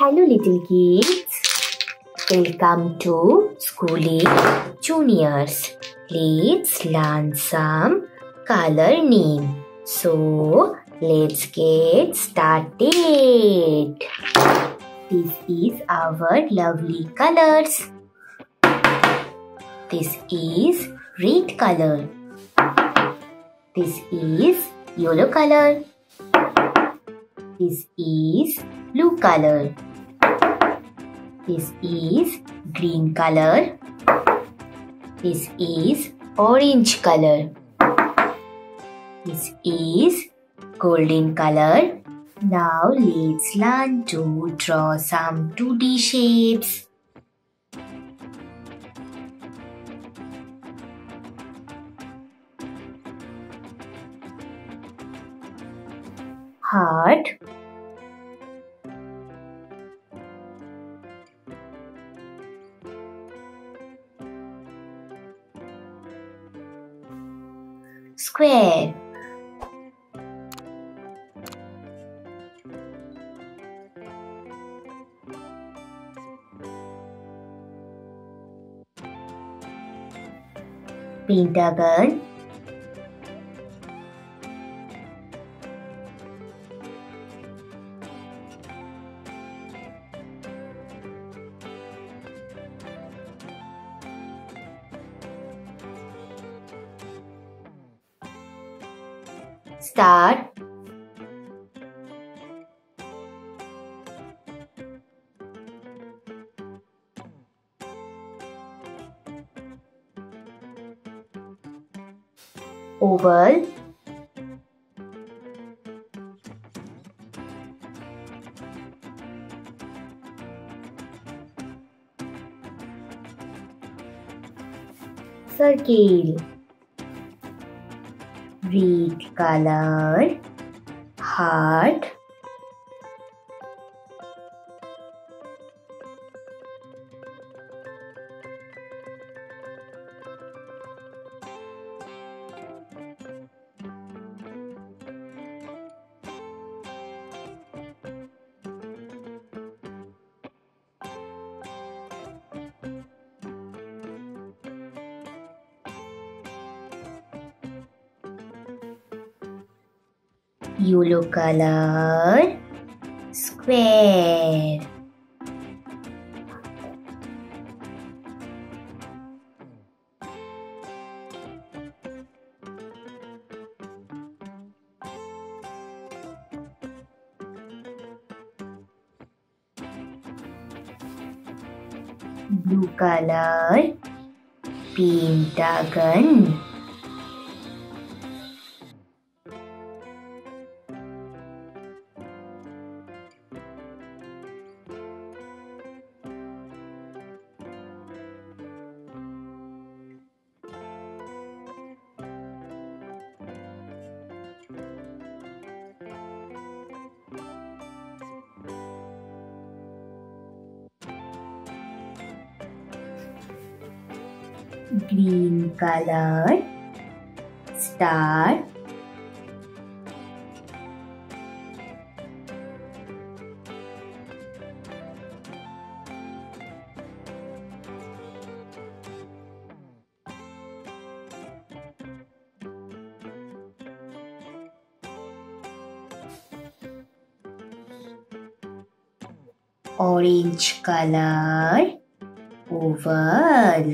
Hello little kids, welcome to Schooling Juniors. Let's learn some color name. So let's get started. This is our lovely colors. This is red color. This is yellow color. This is blue color. This is green color. This is orange color. This is golden color. Now let's learn to draw some 2D shapes. Heart, square, pentagon, star, oval, circle. Red color, heart, yellow color, square, blue color, pentagon, green color, star, orange color, oval,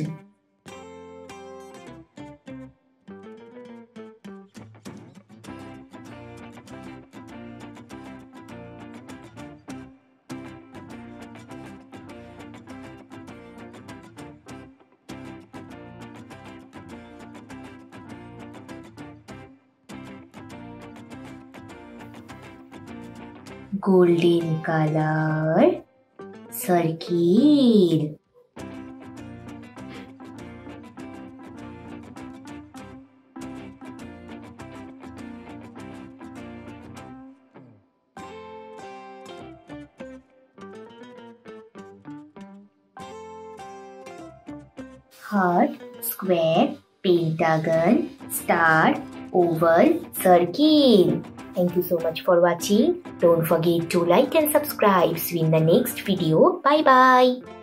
golden color, circle, heart, square, pentagon, star, oval, circle. Thank you so much for watching. Don't forget to like and subscribe. See you in the next video. Bye bye.